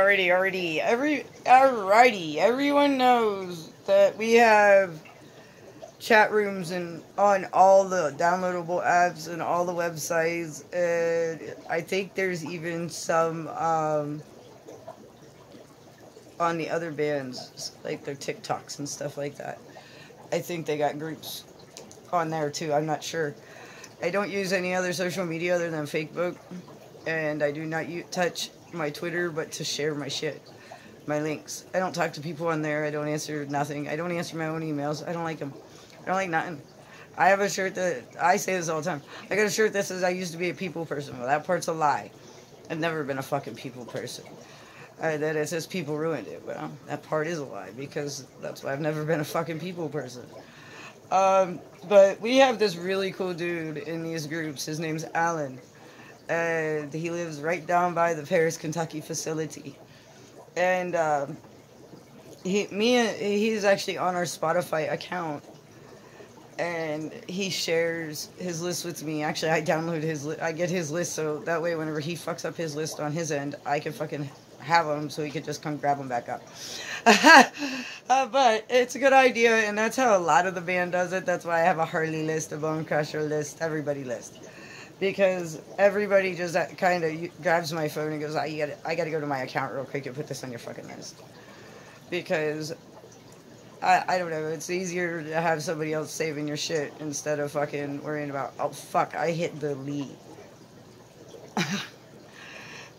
Alrighty, everyone knows that we have chat rooms and on all the downloadable apps and all the websites, and I think there's even some on the other bands, like their TikToks and stuff like that. I think they got groups on there too, I'm not sure. I don't use any other social media other than Facebook, and I do not touch my Twitter but to share my shit, my links. I don't talk to people on there. I don't answer nothing. I don't answer my own emails. I don't like them. I don't like nothing. I have a shirt that, I say this all the time, I got a shirt that says I used to be a people person. Well, that part's a lie. I've never been a fucking people person. That it says people ruined it. Well, that part is a lie because that's why I've never been a fucking people person. But we have this really cool dude in these groups. His name's Alan. And he lives right down by the Paris, Kentucky facility. And he's actually on our Spotify account. And he shares his list with me. Actually, I download his list. I get his list so that way whenever he fucks up his list on his end, I can fucking have them so he could just come grab them back up. But it's a good idea, and that's how a lot of the band does it. That's why I have a Harley list, a Bone Crusher list, everybody list. Because everybody just kind of grabs my phone and goes, I gotta go to my account real quick and put this on your fucking list. Because, I don't know, it's easier to have somebody else saving your shit instead of fucking worrying about, oh fuck, I hit delete.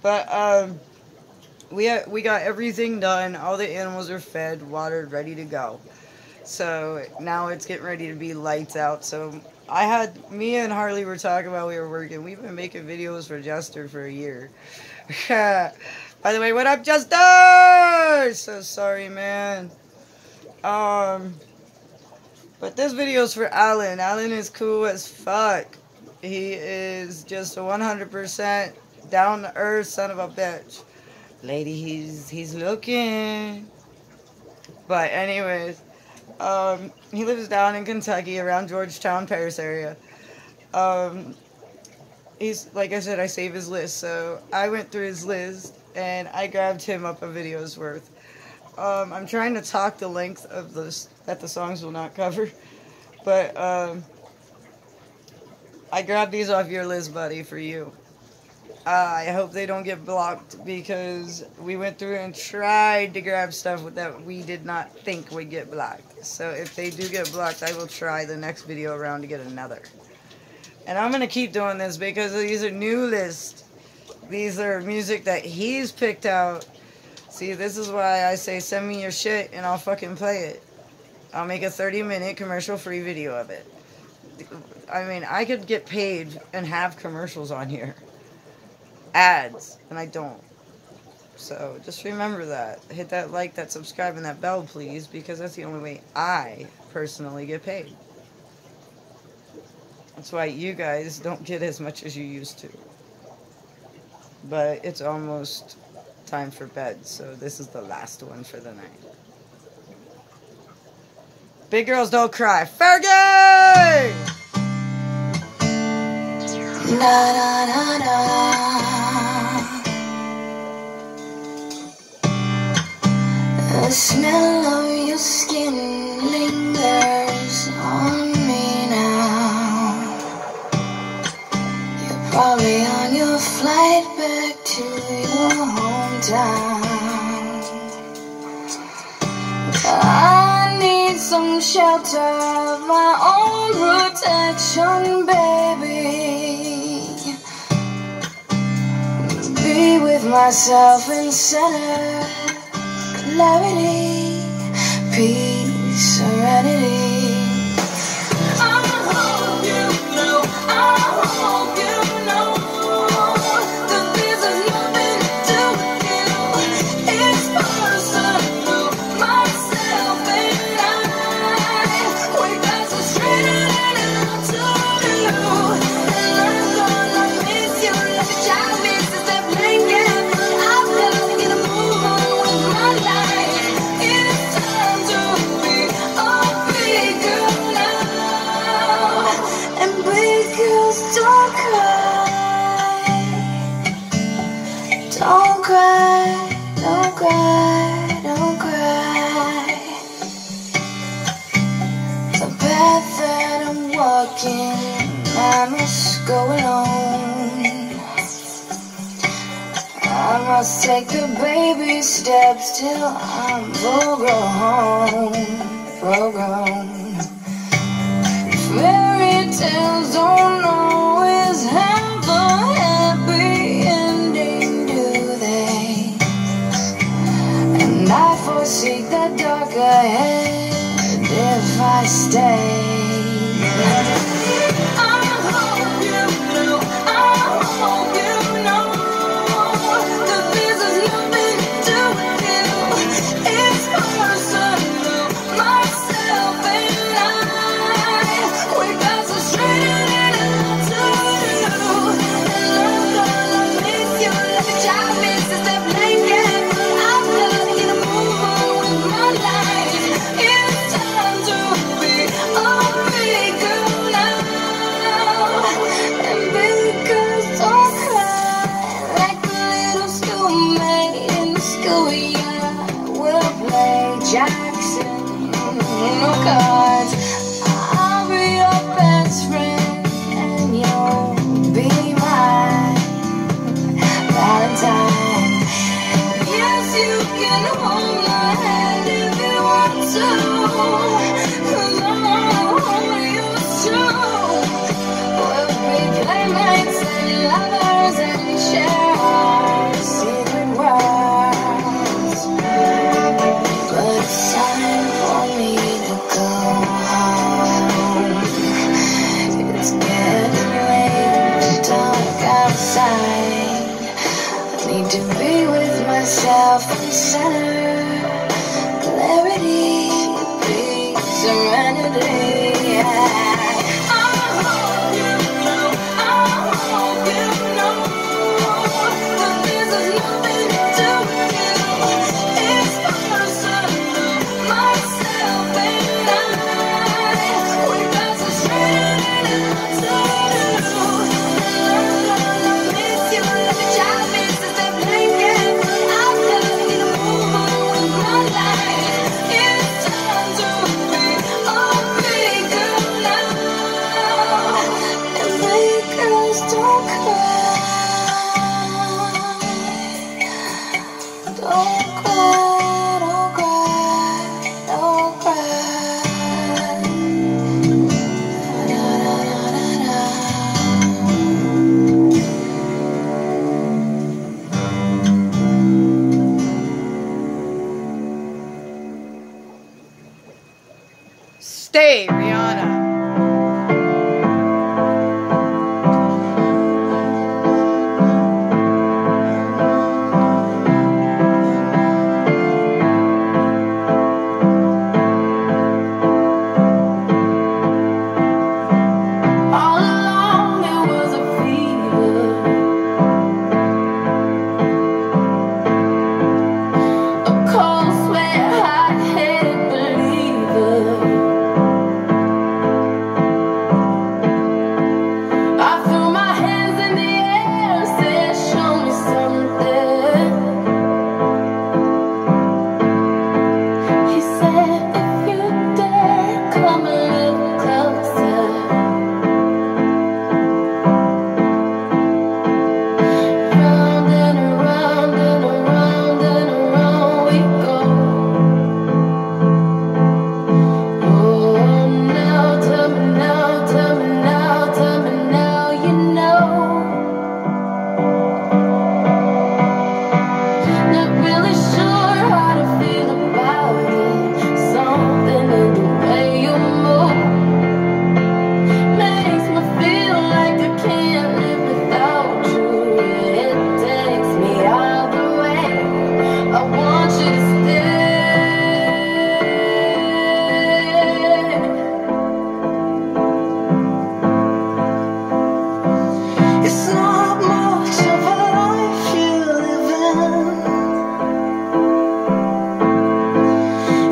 But, we got everything done. All the animals are fed, watered, ready to go. So, now it's getting ready to be lights out, so... me and Harley were talking about we were working. We've been making videos for Jester for a year. By the way, what up, Jester? So sorry, man. But this video's for Alan. Alan is cool as fuck. He is just a 100% down to earth son of a bitch. Lady, he's looking. But anyways. He lives down in Kentucky, around Georgetown, Paris area. He's, like I said, I save his list, so I went through his list, and I grabbed him up a video's worth. I'm trying to talk the length of this, that the songs will not cover, but, I grabbed these off your list, buddy, for you. I hope they don't get blocked because we went through and tried to grab stuff that we did not think would get blocked. So if they do get blocked, I will try the next video around to get another. And I'm going to keep doing this because these are new lists. These are music that he's picked out. See, this is why I say send me your shit and I'll fucking play it. I'll make a 30-minute commercial-free video of it. I mean, I could get paid and have commercials on here. Ads, and I don't. So just remember that. Hit that like, that subscribe, and that bell, please, because that's the only way I personally get paid. That's why you guys don't get as much as you used to. But it's almost time for bed, so this is the last one for the night. Big girls don't cry. Fergie! Na, na, na, na. The smell of your skin lingers on me now. You're probably on your flight back to your hometown. I need some shelter of my own protection, baby. Be with myself and center. Clarity, peace, serenity. I hope you know, I hope you know that this has nothing to do. It's personal, myself and I. We got so straight and out to do. And I'm gonna miss you like a child misses that blanket. I've gotta get a move on with my life. It's time to be a I'll take the baby steps till I'm full grown, full grown. Fairy tales don't always have a happy ending, do they? And I foresee the dark ahead if I stay.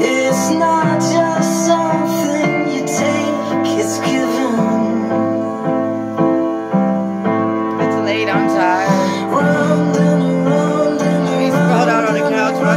He's sprawled out on a couch.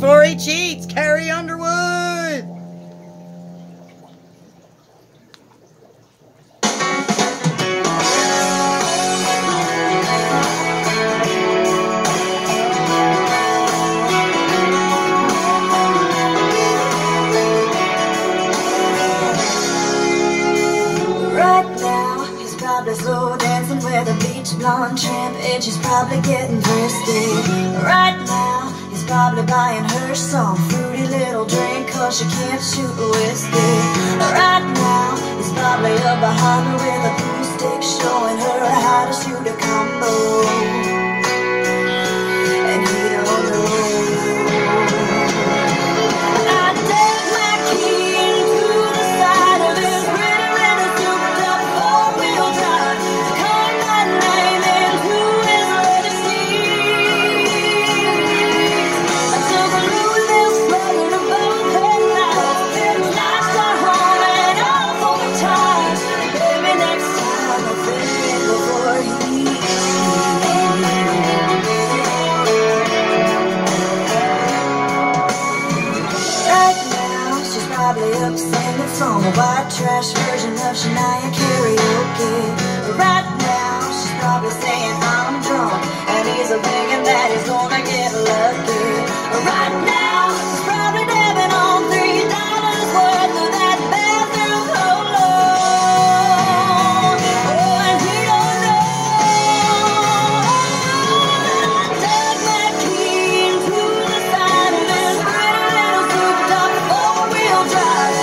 before he cheats, Carrie Underwood! Blonde tramp, and she's probably getting thirsty. Right now, he's probably buying her some fruity little drink, cause she can't shoot whiskey. Right now, he's probably up behind her with a pool stick, showing her how to shoot a combo. And he don't know. I take my key to the side of his pretty little souped up four-wheel drive. White trash version of Shania karaoke. Right now, she's probably saying I'm drunk, and he's thinking that he's gonna get lucky. Right now, she's probably dabbing on $3 worth of that bathroom polo. Oh, and he don't know. I take my key to the side of this pretty little souped up four-wheel drive.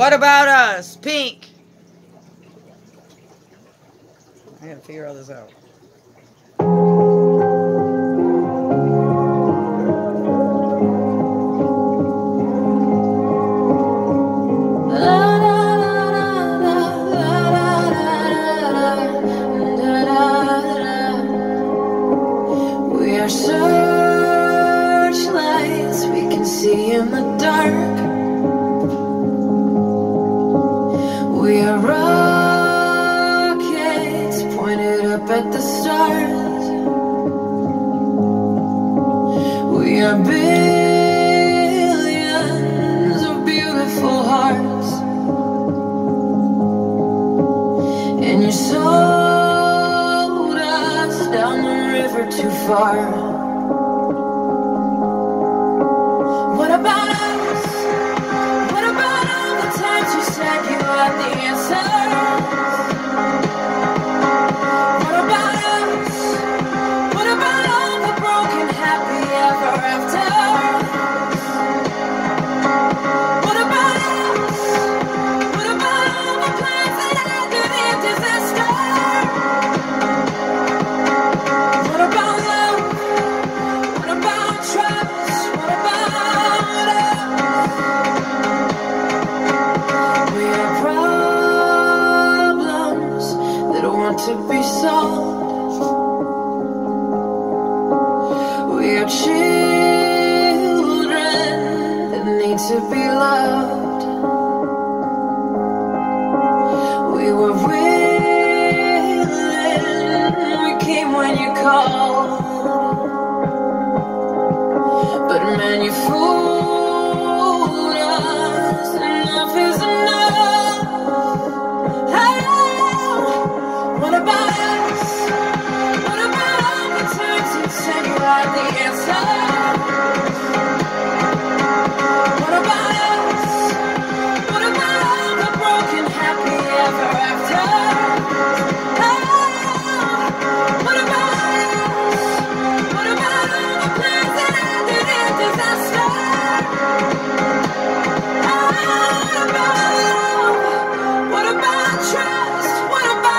What about us, Pink? I gotta figure all this out. We are searchlights we can see in the dark. We are rockets pointed up at the stars. We are billions of beautiful hearts. And you sold us down the river too far. What about us? What about all the times you said you got the answer? What about us? What about all the broken happy ever after? What about us? What about all the plans that led to the disaster? What about love? What about trust? What about us? We are to be solved. We are cheating. to be loved. We were willing, we came when you called. But man, you fooled us. Enough is enough. Oh, what about us? What about all the times you said you had the answer? What about us? What about all the broken happy ever after? Oh, what about us? What about all the plans that ended in disaster? What about love? What about trust? What about us?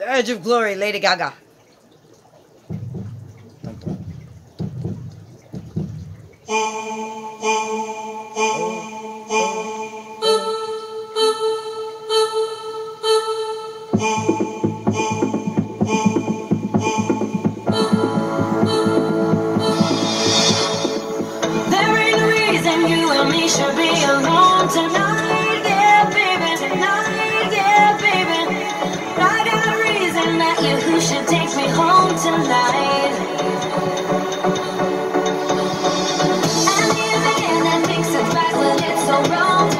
Edge of Glory, Lady Gaga. Tonight, and even that makes it right when it's so wrong.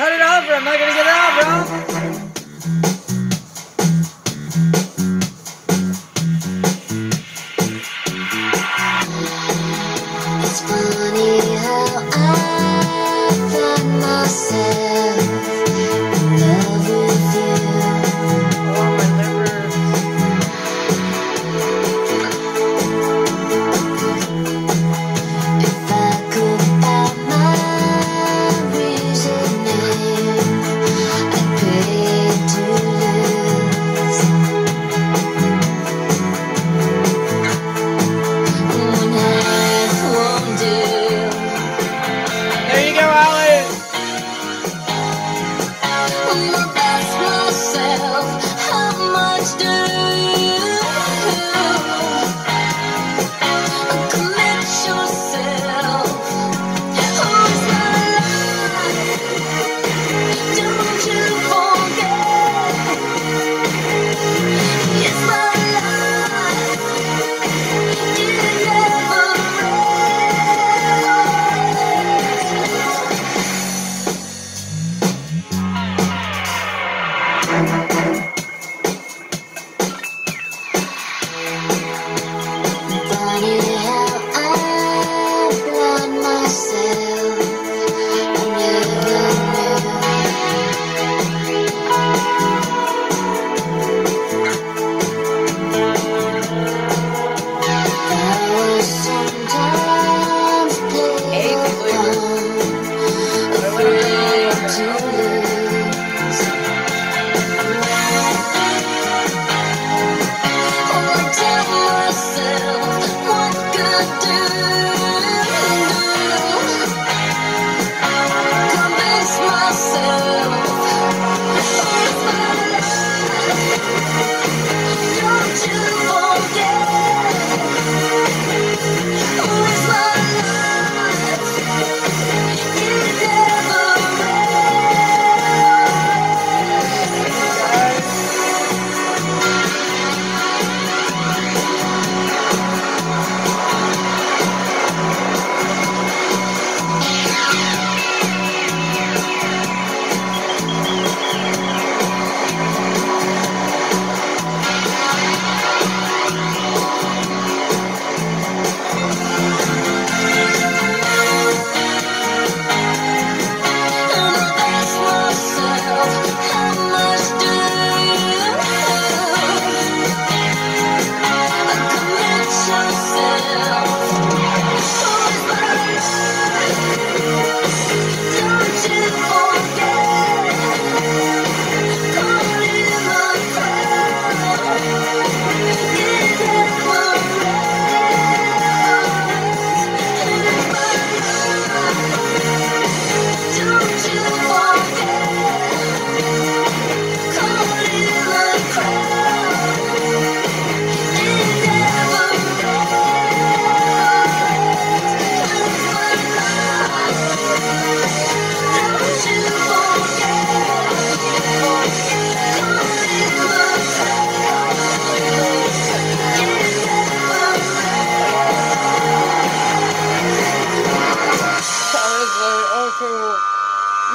Cut it off, or I'm not gonna get it out, bro.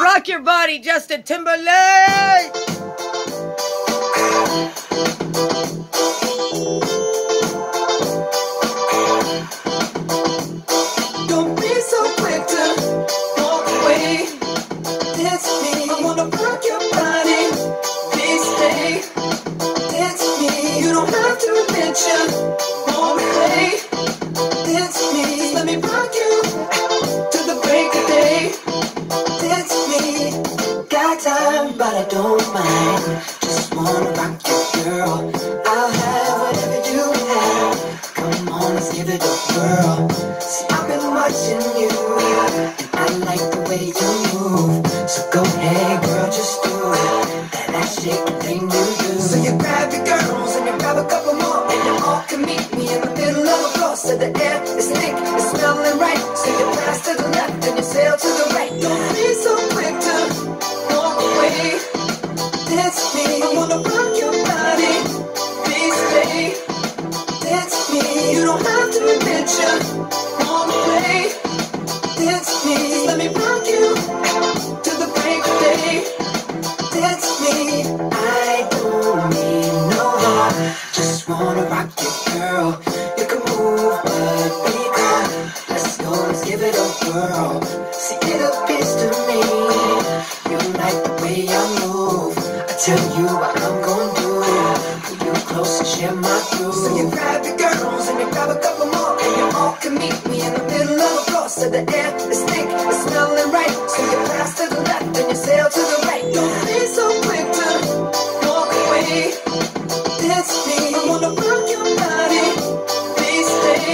Rock your body, Justin Timberlake! Don't be so quick to walk away. Dance with me. I wanna rock your body. Please stay. Dance with me. You don't have to mention no way. Dance with me. Just let me rock you to the break of day. Got time, but I don't mind. Just wanna rock your girl. I'll have whatever you have. Come on, let's give it a whirl. See, I've been watching you, and I like the way you move. So go ahead, girl, just do it. That ass shaking thing you do. So you grab your girls and you grab a couple more, and you all can meet me in the middle of a floor. So the air is thick, it's smelling right. So you pass to the left and you sail to the right. Don't be so quick to. Dance with me, I wanna rock your body. Please stay. Dance with me, you don't have to mention no way. Dance with me, just let me rock you to the break of day. world. So it appears to me you like the way I move. I tell you what I'm gonna do. Pull you close and share my views. So you grab your girls and you grab a couple more, and you all can meet me in the middle of the floor. So the air is thick, it's smelling right. So you pass to the left and you sail to the right. Don't be so quick to walk away. Dance me, I wanna work your body. Please stay.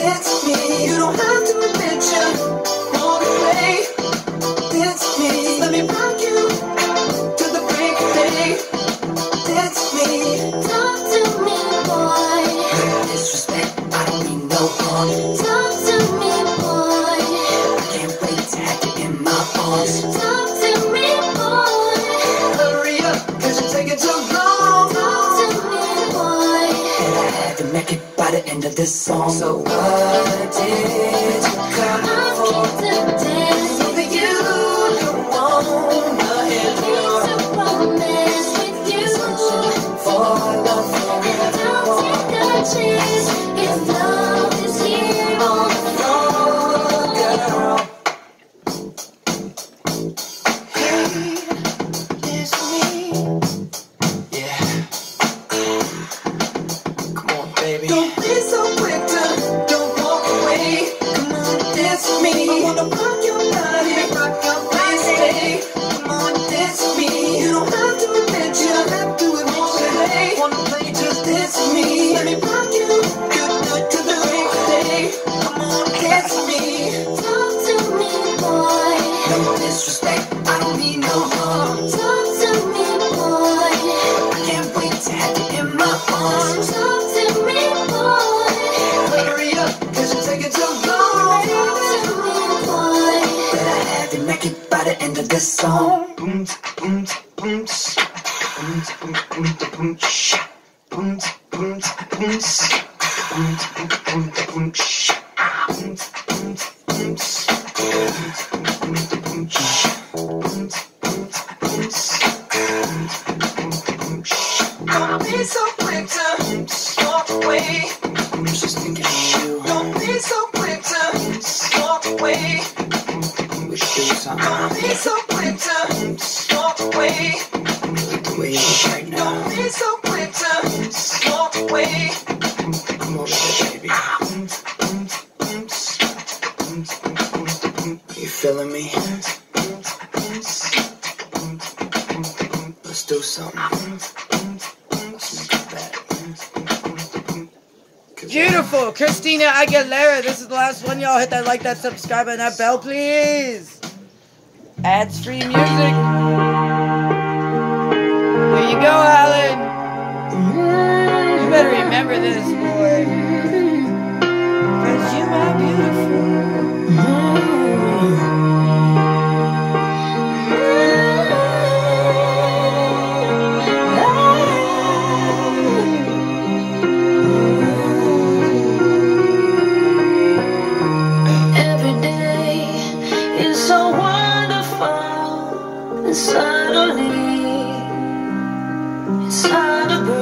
Dance me, you don't have to mention. Walk away. Dance me, just let me rock you to the break of day. Dance me, talk to me, boy. No disrespect, I don't mean no harm. Talk to me, boy. I can't wait to have you in my arms. Talk to me, boy. Hurry up, 'cause you're taking too long. Talk to me, boy. And I had to make it by the end of this song. So what did you come for? I came to dance with you. Don't wanna hear you. It's a promise with you. Searching for love and don't take a chance. If love is here on the floor, girl. Hey, it's me. Yeah. Come on, baby. Don't be so quick to don't walk away. Come on, dance with me. I wanna rock your body, rock your body. Come on, dance with me. You don't have to admit you have to admit today. Wanna play? Just dance with me. Let me rock you. Good night to the break of day. Come on, dance with me. Talk to me, boy. No disrespect, I don't mean no harm. Talk to me, boy. I can't wait to have you in my arms. Talk to me, boy. Hurry up, 'cause you're taking too long. Talk to me, boy. But I had to make it by the end of this song. Boom, boom, boom, boom, boom, boom, boom, shh. Boom, boom, boom, shh. Boom, boom, boom, shh. Boom, boom, boom, shh. Boom, boom, boom, shh. Boom, boom, boom, shh. Boom, boom, boom, shh. Don't be so quick to walk away. I'm just thinking of you. Don't be so quick to walk away. We should do Don't something. be so quick to walk away. The way it is right now. Don't be so quick to walk away. Come over here, baby. You feeling me? Let's do something. Let's make it bad. 'Cause Beautiful. Christina Aguilera. This is the last one, y'all. Hit that like, that subscribe, and that bell, please. Ads-free music. There you go, Alan. You better remember this, boy. 'Cause you are beautiful. Suddenly, it's hard to breathe.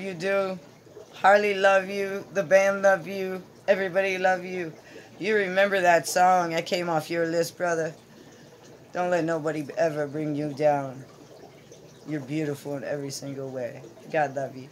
You do. Harley love you. The band love you. Everybody love you. You remember that song. I came off your list, brother. Don't let nobody ever bring you down. You're beautiful in every single way. God love you.